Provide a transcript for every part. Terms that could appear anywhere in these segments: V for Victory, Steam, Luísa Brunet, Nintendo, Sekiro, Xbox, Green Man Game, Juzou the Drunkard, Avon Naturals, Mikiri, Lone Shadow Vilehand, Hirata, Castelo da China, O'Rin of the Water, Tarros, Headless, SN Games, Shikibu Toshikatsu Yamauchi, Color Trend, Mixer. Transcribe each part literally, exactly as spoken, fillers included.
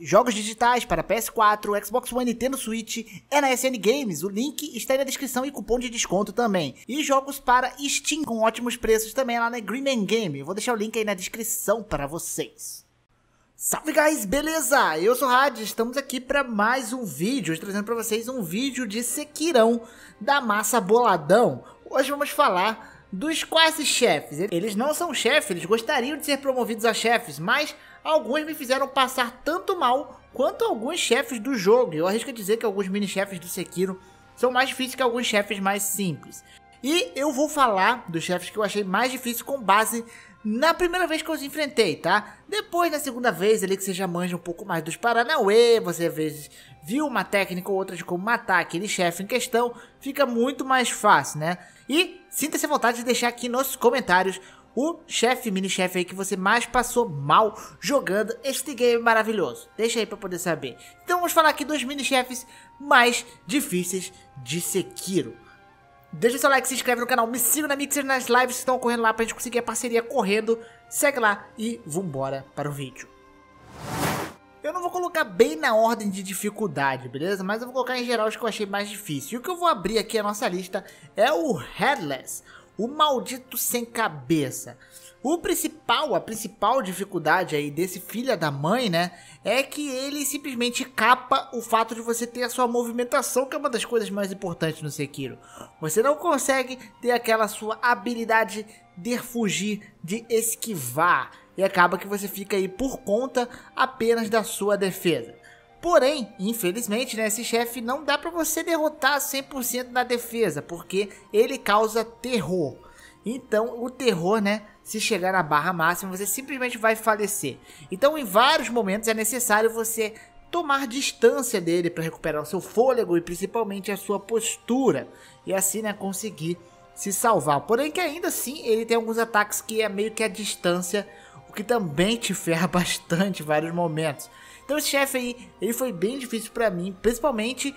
jogos digitais para P S quatro, Xbox One, Nintendo Switch é na S N Games. O link está aí na descrição e cupom de desconto também. E jogos para Steam com ótimos preços também lá na Green Man Game. Eu vou deixar o link aí na descrição para vocês. Salve guys, beleza? Eu sou o Rad, estamos aqui para mais um vídeo, trazendo para vocês um vídeo de Sekirão da Massa Boladão. Hoje vamos falar dos quase chefes. Eles não são chefes, eles gostariam de ser promovidos a chefes, mas alguns me fizeram passar tanto mal quanto alguns chefes do jogo. Eu arrisco dizer que alguns mini-chefes do Sekiro são mais difíceis que alguns chefes mais simples. E eu vou falar dos chefes que eu achei mais difícil com base na primeira vez que eu os enfrentei, tá? Depois, na segunda vez, ali que você já manja um pouco mais dos paranauê, você às vezes viu uma técnica ou outra de como matar aquele chefe em questão, fica muito mais fácil, né? E sinta-se à vontade de deixar aqui nos comentários o chefe, mini-chefe aí que você mais passou mal jogando este game maravilhoso. Deixa aí pra poder saber. Então vamos falar aqui dos mini-chefes mais difíceis de Sekiro. Deixa o seu like, se inscreve no canal, me siga na Mixer, nas lives que estão ocorrendo lá pra gente conseguir a parceria correndo. Segue lá e vambora para o vídeo. Eu não vou colocar bem na ordem de dificuldade, beleza? Mas eu vou colocar em geral os que eu achei mais difícil. E o que eu vou abrir aqui a nossa lista é o Headless, o maldito sem cabeça. O principal, a principal dificuldade aí desse filho da mãe, né, é que ele simplesmente capa o fato de você ter a sua movimentação, que é uma das coisas mais importantes no Sekiro. Você não consegue ter aquela sua habilidade de fugir, de esquivar, e acaba que você fica aí por conta apenas da sua defesa. Porém, infelizmente, né, esse chefe não dá pra você derrotar cem por cento na defesa, porque ele causa terror. Então, o terror, né, se chegar na barra máxima, você simplesmente vai falecer. Então, em vários momentos é necessário você tomar distância dele para recuperar o seu fôlego e principalmente a sua postura. E assim, né, conseguir se salvar. Porém, que ainda assim, ele tem alguns ataques que é meio que a distância, o que também te ferra bastante em vários momentos. Então esse chefe aí, ele foi bem difícil pra mim, principalmente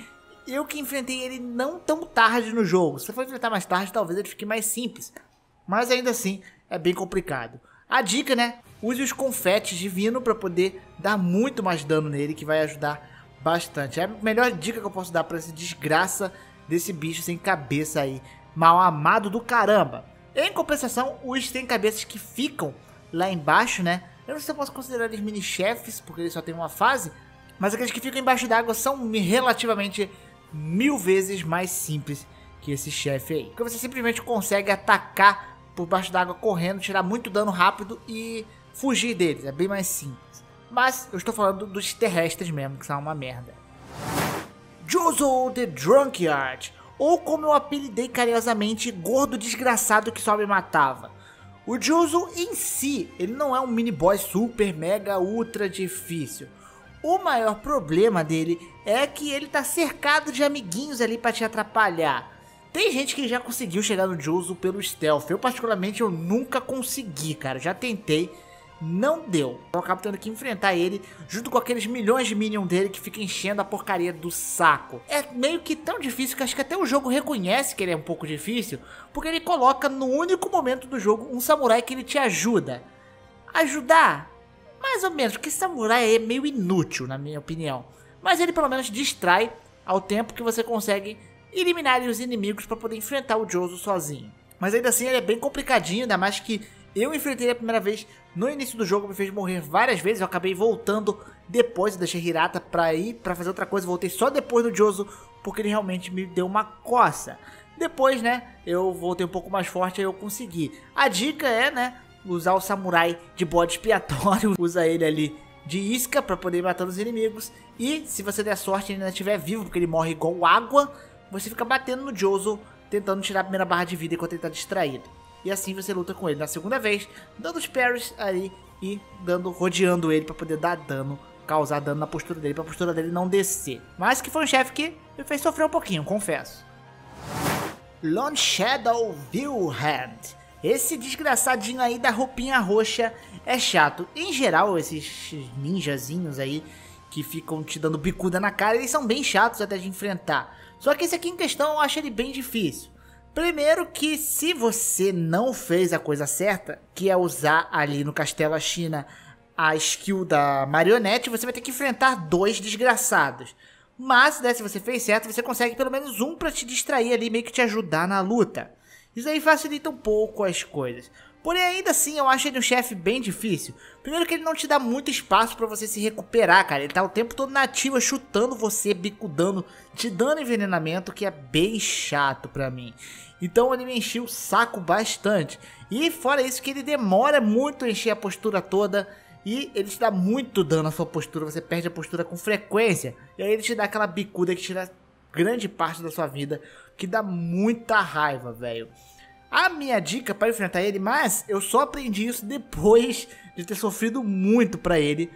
eu que enfrentei ele não tão tarde no jogo. Se eu for enfrentar mais tarde, talvez ele fique mais simples, mas ainda assim é bem complicado. A dica, né, use os confetes divinos pra poder dar muito mais dano nele, que vai ajudar bastante. É a melhor dica que eu posso dar pra essa desgraça desse bicho sem cabeça aí, mal amado do caramba. Em compensação, os sem cabeças que ficam lá embaixo, né, eu não sei se eu posso considerar eles mini-chefes, porque eles só tem uma fase, mas aqueles que ficam embaixo d'água são relativamente mil vezes mais simples que esse chefe aí. Porque você simplesmente consegue atacar por baixo d'água correndo, tirar muito dano rápido e fugir deles, é bem mais simples. Mas eu estou falando dos terrestres mesmo, que são uma merda. Juzou the Drunkard, ou como eu apelidei carinhosamente, gordo desgraçado que só me matava. O Juzou em si, ele não é um mini boss super, mega, ultra difícil. O maior problema dele é que ele tá cercado de amiguinhos ali pra te atrapalhar. Tem gente que já conseguiu chegar no Juzou pelo stealth. Eu particularmente eu nunca consegui, cara. Já tentei, não deu. Eu acabo tendo que enfrentar ele junto com aqueles milhões de minions dele que fica enchendo a porcaria do saco. É meio que tão difícil que acho que até o jogo reconhece que ele é um pouco difícil, porque ele coloca no único momento do jogo um samurai que ele te ajuda. Ajudar? Mais ou menos, porque samurai é meio inútil na minha opinião. Mas ele pelo menos distrai ao tempo que você consegue eliminar os inimigos para poder enfrentar o Juzou sozinho. Mas ainda assim ele é bem complicadinho, ainda mais que eu enfrentei a primeira vez no início do jogo, me fez morrer várias vezes, eu acabei voltando depois, eu deixei Hirata pra ir, pra fazer outra coisa, voltei só depois do Juzou, porque ele realmente me deu uma coça. Depois, né, eu voltei um pouco mais forte, aí eu consegui. A dica é, né, usar o samurai de bode expiatório, usa ele ali de isca pra poder ir matando os inimigos, e se você der sorte e ainda estiver vivo, porque ele morre igual água, você fica batendo no Juzou, tentando tirar a primeira barra de vida enquanto ele tá distraído. E assim você luta com ele na segunda vez, dando os parries aí e dando, rodeando ele pra poder dar dano, causar dano na postura dele, pra postura dele não descer. Mas que foi um chefe que me fez sofrer um pouquinho, confesso. Lone Shadow Vilehand. Esse desgraçadinho aí da roupinha roxa é chato. Em geral, esses ninjazinhos aí que ficam te dando bicuda na cara, eles são bem chatos até de enfrentar. Só que esse aqui em questão eu acho ele bem difícil. Primeiro que se você não fez a coisa certa, que é usar ali no Castelo da China a skill da marionete, você vai ter que enfrentar dois desgraçados. Mas, né, se você fez certo, você consegue pelo menos um pra te distrair ali, meio que te ajudar na luta. Isso aí facilita um pouco as coisas. Porém, ainda assim, eu acho ele um chefe bem difícil. Primeiro que ele não te dá muito espaço pra você se recuperar, cara. Ele tá o tempo todo na ativa, chutando você, bicudando, te dando envenenamento, que é bem chato pra mim. Então ele me encheu o saco bastante. E fora isso, que ele demora muito a encher a postura toda. E ele te dá muito dano à sua postura, você perde a postura com frequência. E aí ele te dá aquela bicuda que tira grande parte da sua vida, que dá muita raiva, velho. A minha dica para enfrentar ele, mas eu só aprendi isso depois de ter sofrido muito para ele,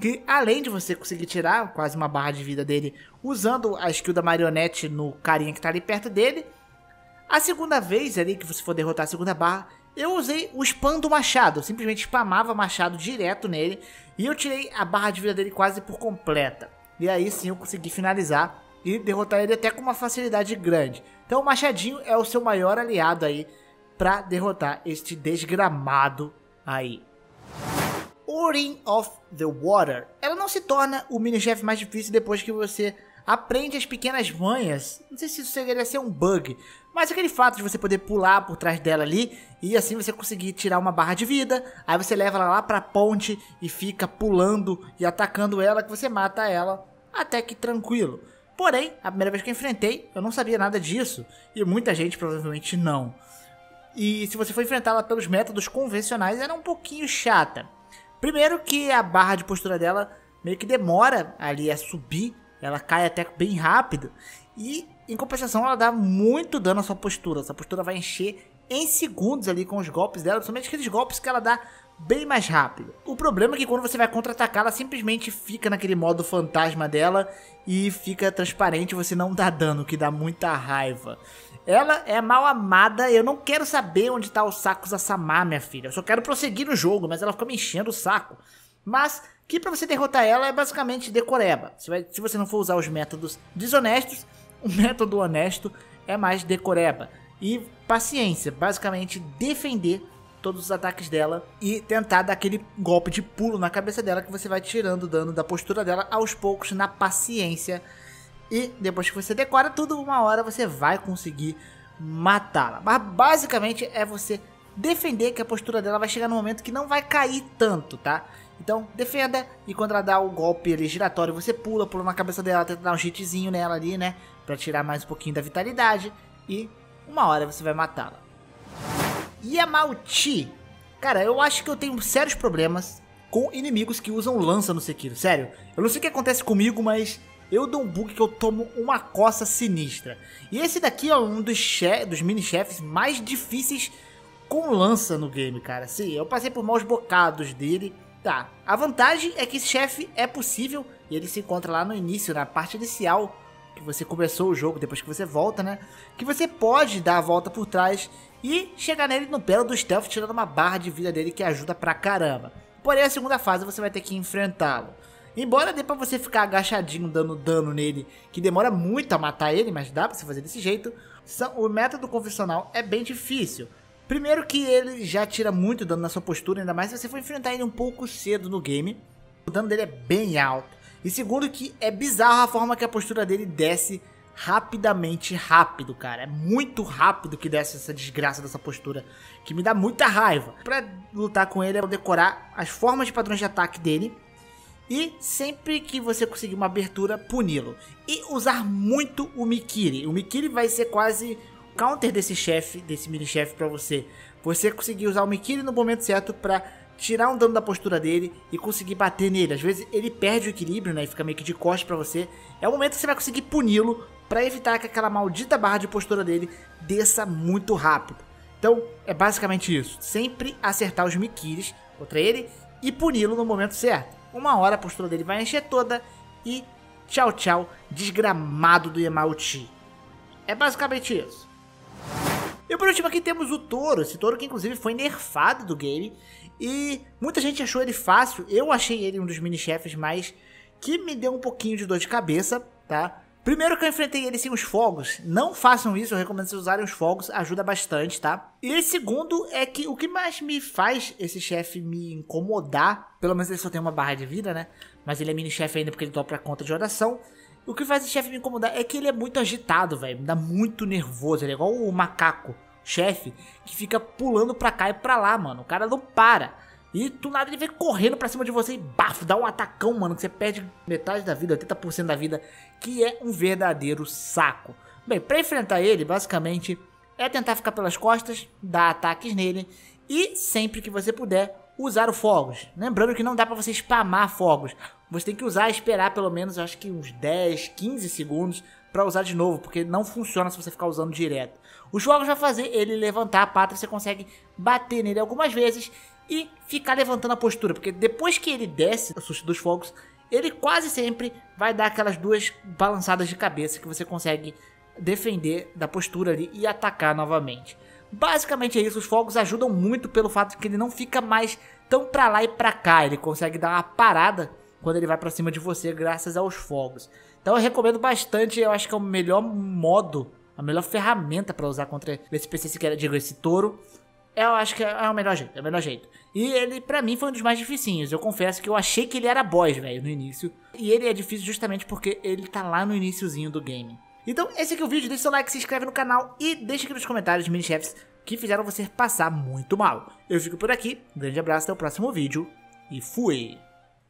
que além de você conseguir tirar quase uma barra de vida dele usando a skill da marionete no carinha que tá ali perto dele, a segunda vez ali que você for derrotar a segunda barra, eu usei o spam do machado. Eu simplesmente spamava machado direto nele e eu tirei a barra de vida dele quase por completa. E aí sim eu consegui finalizar e derrotar ele até com uma facilidade grande. Então o machadinho é o seu maior aliado aí pra derrotar este desgramado aí. O'Rin of the Water. Ela não se torna o mini-chefe mais difícil depois que você aprende as pequenas manhas. Não sei se isso seria ser um bug, mas aquele fato de você poder pular por trás dela ali e assim você conseguir tirar uma barra de vida. Aí você leva ela lá pra ponte e fica pulando e atacando ela, que você mata ela até que tranquilo. Porém, a primeira vez que eu enfrentei, eu não sabia nada disso, e muita gente provavelmente não. E se você for enfrentá-la pelos métodos convencionais, era um pouquinho chata. Primeiro que a barra de postura dela meio que demora ali a subir, ela cai até bem rápido, e em compensação ela dá muito dano à sua postura. Essa postura vai encher em segundos ali com os golpes dela, principalmente aqueles golpes que ela dá bem mais rápido. O problema é que quando você vai contra-atacar, ela simplesmente fica naquele modo fantasma dela e fica transparente, você não dá dano, que dá muita raiva. Ela é mal amada, eu não quero saber onde tá o saco da Samar, minha filha. Eu só quero prosseguir no jogo, mas ela fica me enchendo o saco. Mas que pra você derrotar ela é basicamente decoreba. Você vai, se você não for usar os métodos desonestos, o método honesto é mais decoreba. E paciência, basicamente defender todos os ataques dela e tentar dar aquele golpe de pulo na cabeça dela, que você vai tirando o dano da postura dela aos poucos, na paciência. E depois que você decora tudo, uma hora você vai conseguir matá-la. Mas basicamente é você defender, que a postura dela vai chegar num momento que não vai cair tanto, tá? Então defenda, e quando ela dá o golpe ali giratório, você pula, pula na cabeça dela, tenta dar um hitzinho nela ali, né? Pra tirar mais um pouquinho da vitalidade, e uma hora você vai matá-la. Yamauchi. Cara, eu acho que eu tenho sérios problemas com inimigos que usam lança no Sekiro, sério. Eu não sei o que acontece comigo, mas eu dou um bug que eu tomo uma coça sinistra. E esse daqui é um dos, che dos mini-chefes mais difíceis com lança no game, cara. Sim, eu passei por maus bocados dele. Tá, a vantagem é que esse chefe é possível e ele se encontra lá no início, na parte inicial, que você começou o jogo, depois que você volta, né? Que você pode dar a volta por trás e chegar nele no belo do stealth, tirando uma barra de vida dele, que ajuda pra caramba. Porém, a segunda fase você vai ter que enfrentá-lo. Embora dê pra você ficar agachadinho dando dano nele, que demora muito a matar ele, mas dá pra você fazer desse jeito, o método convencional é bem difícil. Primeiro que ele já tira muito dano na sua postura, ainda mais se você for enfrentar ele um pouco cedo no game. O dano dele é bem alto. E segundo que é bizarro a forma que a postura dele desce rapidamente rápido, cara. É muito rápido que desce essa desgraça dessa postura, que me dá muita raiva. Pra lutar com ele é decorar as formas de padrões de ataque dele e sempre que você conseguir uma abertura, puni-lo. E usar muito o Mikiri. O Mikiri vai ser quase o counter desse chefe, desse mini-chefe pra você. Você conseguir usar o Mikiri no momento certo pra tirar um dano da postura dele e conseguir bater nele. Às vezes ele perde o equilíbrio, né, e fica meio que de costas pra você. É o momento que você vai conseguir puni-lo, pra evitar que aquela maldita barra de postura dele desça muito rápido. Então é basicamente isso, sempre acertar os Mikiris contra ele e puni-lo no momento certo. Uma hora a postura dele vai encher toda e tchau tchau, desgramado do Yamauchi. É basicamente isso. E por último aqui temos o touro, esse touro que inclusive foi nerfado do game. E muita gente achou ele fácil, eu achei ele um dos mini-chefes, mas que me deu um pouquinho de dor de cabeça, tá? Primeiro que eu enfrentei ele sem os fogos, não façam isso, eu recomendo vocês usarem os fogos, ajuda bastante, tá? E segundo é que o que mais me faz esse chefe me incomodar, pelo menos ele só tem uma barra de vida, né? Mas ele é mini chefe ainda porque ele dobra a conta de oração. O que faz esse chefe me incomodar é que ele é muito agitado, velho, me dá muito nervoso, ele é igual o macaco chefe que fica pulando pra cá e pra lá, mano, o cara não para. E do nada ele vem correndo pra cima de você e bafo, dá um atacão, mano, que você perde metade da vida, oitenta por cento da vida, que é um verdadeiro saco. Bem, pra enfrentar ele, basicamente, é tentar ficar pelas costas, dar ataques nele e, sempre que você puder, usar os fogos. Lembrando que não dá pra você spamar fogos, você tem que usar e esperar pelo menos, acho que uns dez, quinze segundos pra usar de novo, porque não funciona se você ficar usando direto. Os fogos vai fazer ele levantar a pata, você consegue bater nele algumas vezes e ficar levantando a postura, porque depois que ele desce o susto dos fogos, ele quase sempre vai dar aquelas duas balançadas de cabeça que você consegue defender da postura ali e atacar novamente. Basicamente é isso, os fogos ajudam muito pelo fato de que ele não fica mais tão pra lá e pra cá, ele consegue dar uma parada quando ele vai pra cima de você graças aos fogos. Então eu recomendo bastante, eu acho que é o melhor modo, a melhor ferramenta pra usar contra esse P C, se quer, digo, esse touro. Eu acho que é o melhor jeito, é o melhor jeito. E ele, pra mim, foi um dos mais dificinhos. Eu confesso que eu achei que ele era boss, velho, no início. E ele é difícil justamente porque ele tá lá no iniciozinho do game. Então, esse aqui é o vídeo. Deixa seu like, se inscreve no canal e deixa aqui nos comentários os mini-chefs que fizeram você passar muito mal. Eu fico por aqui. Um grande abraço, até o próximo vídeo e fui!